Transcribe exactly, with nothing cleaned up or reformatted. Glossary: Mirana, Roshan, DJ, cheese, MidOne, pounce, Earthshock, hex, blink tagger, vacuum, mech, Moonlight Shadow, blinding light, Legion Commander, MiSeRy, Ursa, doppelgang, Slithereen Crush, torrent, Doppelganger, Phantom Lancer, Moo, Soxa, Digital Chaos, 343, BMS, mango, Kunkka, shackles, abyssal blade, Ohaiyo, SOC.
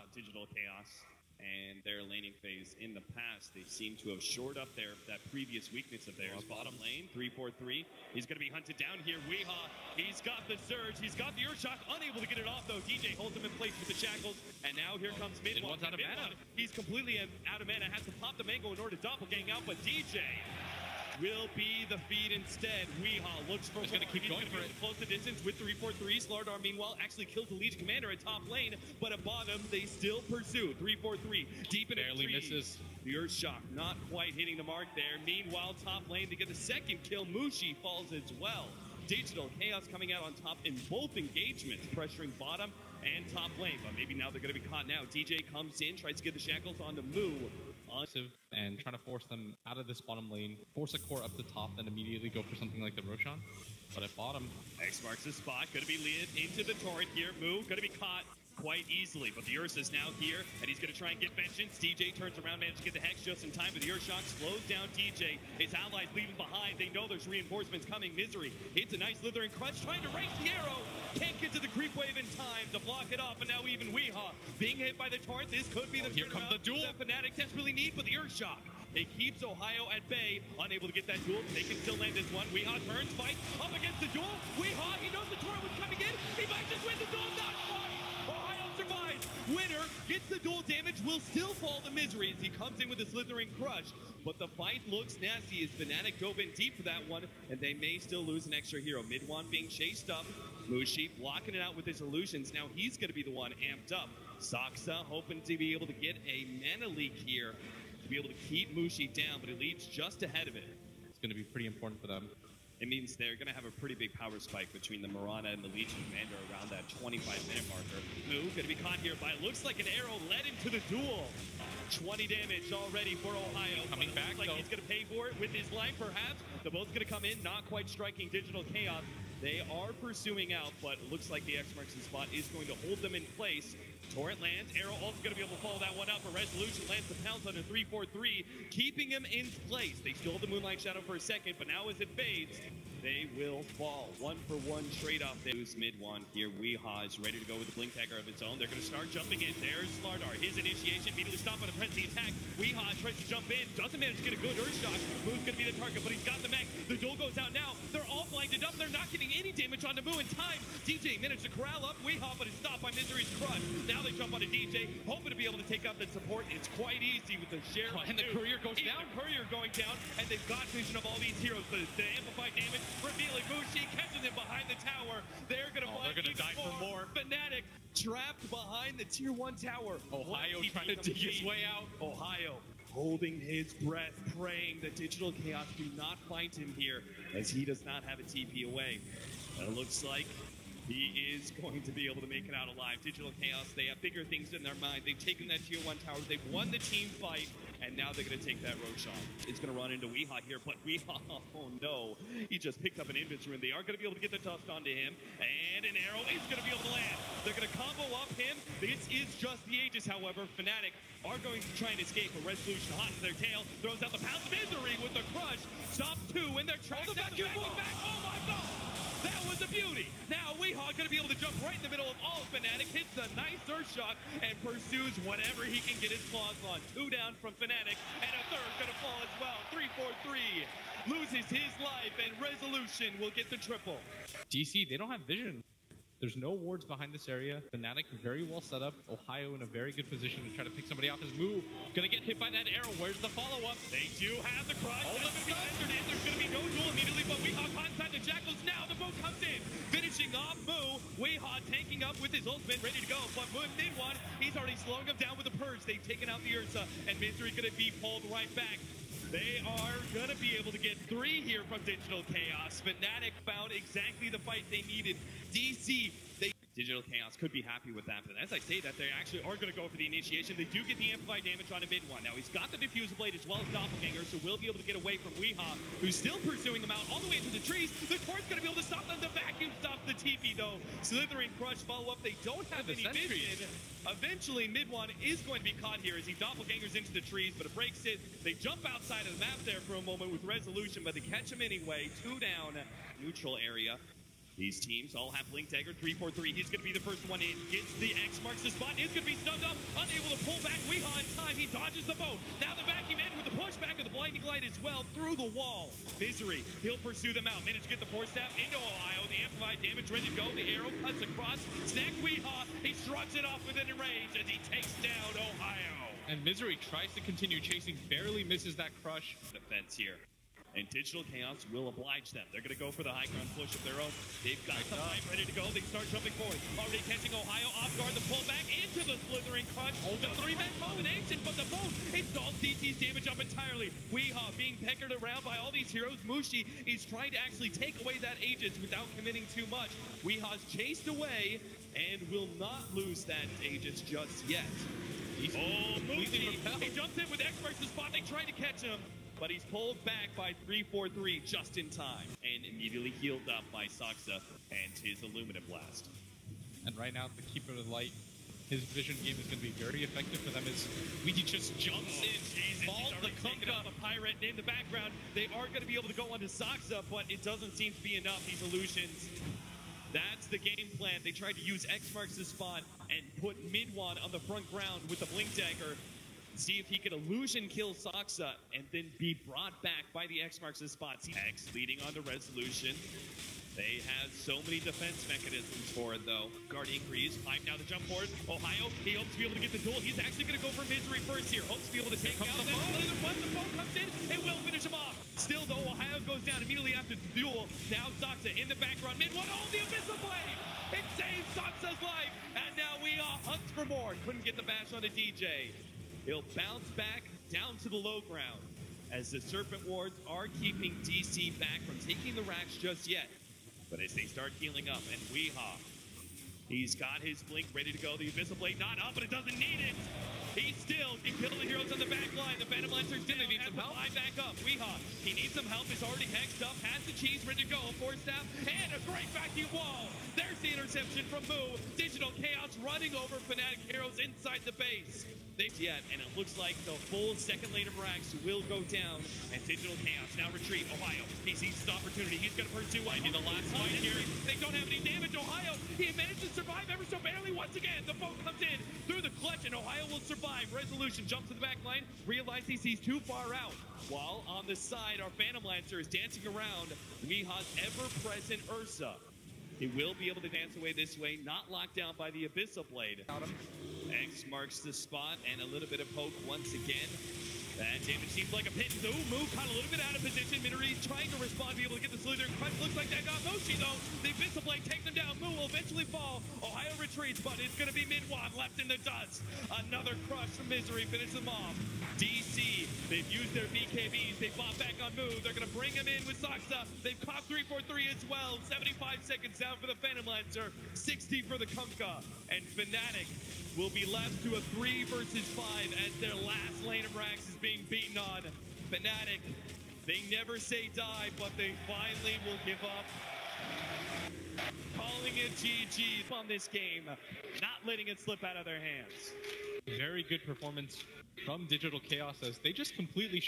about Digital Chaos and their laning phase in the past. They seem to have shored up their that previous weakness of theirs. Bottom lane, three four three. He's going to be hunted down here. Weehaw, he's got the surge. He's got the Earthshock. Unable to get it off, though. D J holds him in place with the shackles. And now here comes MidOne. He's completely out of mana. Has to pop the mango in order to doppelgang out, but D J will be the feed instead. Weehaw looks for He's going to keep going for it. Close the distance with three four three. Slardar, meanwhile, actually kills the Legion Commander at top lane, but at bottom, they still pursue. three four three, deep in a tree. Barely misses. The Earthshock not quite hitting the mark there. Meanwhile, top lane to get the second kill. Mushi falls as well. Digital Chaos coming out on top in both engagements, pressuring bottom and top lane, but maybe now they're going to be caught now. D J comes in, tries to get the shackles onto Moo. And trying to force them out of this bottom lane, force a core up the top, then immediately go for something like the Roshan. But at bottom, X marks the spot. Going to be lead into the torrent here. Moo going to be caught quite easily, but the Ursa is now here, and he's going to try and get vengeance. D J turns around, manages to get the hex just in time, but the Earthshock slows down D J. His allies leave him behind. They know there's reinforcements coming. Misery hits a nice Lithering Crush, trying to race the arrow. Can't get to the creep wave in time to block it off, and now even Weehaw being hit by the torrent. This could be the oh, here comes the duel that Fnatic desperately need for the Earthshock. It keeps Ohaiyo at bay, unable to get that duel. They can still land this one. Weehaw turns, fights up against the duel. Weehaw, he knows the torrent was coming in. He might just win the duel. Not quite. Ohaiyo survives. Winner gets the duel damage. Will still fall to Misery as he comes in with the Slithereen Crush. But the fight looks nasty as Fnatic dove in deep for that one, and they may still lose an extra hero. MidOne being chased up. Mushi blocking it out with his illusions. Now he's going to be the one amped up. Soxa hoping to be able to get a mana leak here to be able to keep Mushi down, but it leads just ahead of it. It's going to be pretty important for them. It means they're going to have a pretty big power spike between the Mirana and the Legion Commander around that twenty-five minute marker. Moo going to be caught here by, looks like an arrow led into the duel. twenty damage already for Ohaiyo. Coming back, like he's going to pay for it with his life, perhaps. They're both going to come in, not quite striking Digital Chaos. They are pursuing out, but it looks like the X marks the spot is going to hold them in place. Torrent lands, Arrow also going to be able to follow that one up, but Resolut one on lands the pounce under three four three, keeping him in place. They stole the Moonlight Shadow for a second, but now as it fades, they will fall. One for one trade-off. They lose MidOne here. Weehaw is ready to go with the blink tagger of its own. They're going to start jumping in. There's Slardar. His initiation immediately stopped on a press the attack. Weehaw tries to jump in. Doesn't manage to get a good Earthshock. Moo's going to be the target, but he's got the mech. The duel goes out now. They're all blinded up. They're not getting any damage on the Moo in time. D J managed to corral up Weehaw, but it's stopped by Misery's Crush. Now they jump on a D J, hoping to be able to take out the support. It's quite easy with the share. Oh, and the courier goes Even down. The courier going down, and they've got vision of all these heroes. The, the amplified damage. Revealing Mushi catches him behind the tower. They're going to oh, they're going to die for more. Fnatic trapped behind the tier one tower. Ohaiyo trying to dig his way out. Ohaiyo holding his breath, praying that Digital Chaos do not find him here, as he does not have a T P away. And it looks like he is going to be able to make it out alive. Digital Chaos, they have bigger things in their mind. They've taken that tier one tower. They've won the team fight. And now they're going to take that Roshan. It's going to run into Weehaw here, but Weehaw, oh no. He just picked up an inventory, and they are going to be able to get the dust onto him. And an arrow is going to be able to land. They're going to combo up him. This is just the Aegis, however. Fnatic are going to try and escape, but Resolut one on hot to their tail. Throws out the pounce. Misery with the crush. Stop two, and they're trying to back, back, back. Oh my god! That was a beauty. Now Weehaw going to be able to jump right in the middle of all Fnatic, hits a nice Earthshock, and pursues whatever he can get his claws on. Two down from Fnatic, and a third going to fall as well. three four three loses his life, and Resolut one will get the triple. D C, they don't have vision. There's no wards behind this area. Fnatic very well set up. Ohaiyo in a very good position to try to pick somebody off his move. Gonna get hit by that arrow. Where's the follow-up? They do have the crush. Oh, that's gonna be There's gonna be no duel immediately, but Weehaw caught inside the shackles. Now the Moo comes in, finishing off Moo. Weehaw tanking up with his ultimate, ready to go. But MidOne, he's already slowing him down with the purge. They've taken out the Ursa, and Misery gonna be pulled right back. They are going to be able to get three here from Digital Chaos. Fnatic found exactly the fight they needed. D C, they... Digital Chaos could be happy with that, but as I say that, they actually are going to go for the initiation. They do get the amplified damage on a MidOne. Now, he's got the Diffuse Blade as well as Doppelganger, so we'll be able to get away from Weehaw, who's still pursuing them out all the way into the trees. The torrent's going to be able to stop them. The vacuum stops the T P, though. Slithering Crush follow-up. They don't have any vision. Eventually, MidOne is going to be caught here as he Doppelgangers into the trees, but it breaks it. They jump outside of the map there for a moment with Resolut one on, but they catch him anyway. Two down, neutral area. These teams all have blink tagger, three four three. He's going to be the first one in. Gets the X, marks the spot. Is going to be stunned up. pulls back Weehaw in time. He dodges the boat. Now the vacuum in with the pushback of the blinding light as well through the wall. Misery, he'll pursue them out. Manage to get the force tap into Ohaiyo. The amplified damage ready to go. The arrow cuts across. Snack Weehaw. He shrugs it off within range as he takes down Ohaiyo. And Misery tries to continue chasing, barely misses that crush. Defense here. And Digital Chaos will oblige them. They're going to go for the high ground push of their own. They've got the time ready to go. They start jumping forward. Already catching Ohaiyo off guard. The pullback into the Slithering Crush. Oh, the three-man combination, but the boat installs D T's damage up entirely. Weehaw being peckered around by all these heroes. Mushi is trying to actually take away that Aegis without committing too much. Weehaw's chased away and will not lose that Aegis just yet. He's oh, Mushi. He jumps in with X versus Spot. They tried to catch him, but he's pulled back by three four three just in time. And immediately healed up by Soxa and his Aluminum Blast. And right now, the Keeper of the Light, his vision game is going to be very effective for them as Ouija just jumps oh, in, Jesus, falls the Kunkka, the pirate in the background. They are going to be able to go onto Soxa, but it doesn't seem to be enough, these illusions. That's the game plan. They tried to use X marks the spot and put MidOne on the front ground with the blink dagger. See if he could illusion kill Soxa and then be brought back by the X marks his spots. X leading on to Resolut one on. They have so many defense mechanisms for it, though. Guardian Greaves, five now the jump forward. Ohaiyo, he hopes to be able to get the duel. He's actually going to go for Misery first here. Hopes to be able to take out the bow. Once the bow comes in, it will finish him off. Still, though, Ohaiyo goes down immediately after the duel. Now Soxa in the background. MidOne, oh, the abyssal blade! It saves Soxa's life! And now we are hunt for more. Couldn't get the bash on a D J. He'll bounce back down to the low ground as the Serpent Wards are keeping D C back from taking the racks just yet. But as they start healing up, and Weehaw, he's got his blink ready to go. The Abyssal Blade not up, but it doesn't need it. He still can kill the heroes on the back line. The Phantom Lancer's down. He needs some help. Line back up. Weehaw, he needs some help. He's already hexed up. Has the cheese ready to go. A force staff and a great vacuum wall. There's the interception from Moo. Digital Chaos running over Fnatic heroes inside the base. They've yet, and it looks like the full second lane of racks will go down. And Digital Chaos now retreat. Ohaiyo, he sees this opportunity. He's going to pursue White in the last fight here. They don't have any damage. Ohaiyo, he managed to survive ever so barely once again. The boat comes in through the clutch, and Ohaiyo will survive. Resolut one on jumps to the back line, realizes he sees too far out. While on the side, our Phantom Lancer is dancing around Weehaw's ever-present Ursa. He will be able to dance away this way, not locked down by the Abyssal Blade. X marks the spot and a little bit of poke once again. That damage seems like a pin. Ooh, Moo caught a little bit out of position. Midori trying to respond, be able to get the Slithereen Crush. Looks like that got Mushi, though. The Abyssal Blade takes them down. Moo will eventually fall. Ohaiyo retreats, but it's going to be MidOne left in the dust. Another crush from Misery finishes them off. D C, they've used their B K Bs. They fought back on Moo. They're going to bring him in with Soxa. They've caught three four three as well. seventy-five seconds down for the Phantom Lancer. sixty for the Kunkka. And Fnatic will be left to a three versus five as their last lane of racks is being beaten on. Fnatic, they never say die, but they finally will give up. Calling it G G on this game, not letting it slip out of their hands. Very good performance from Digital Chaos as they just completely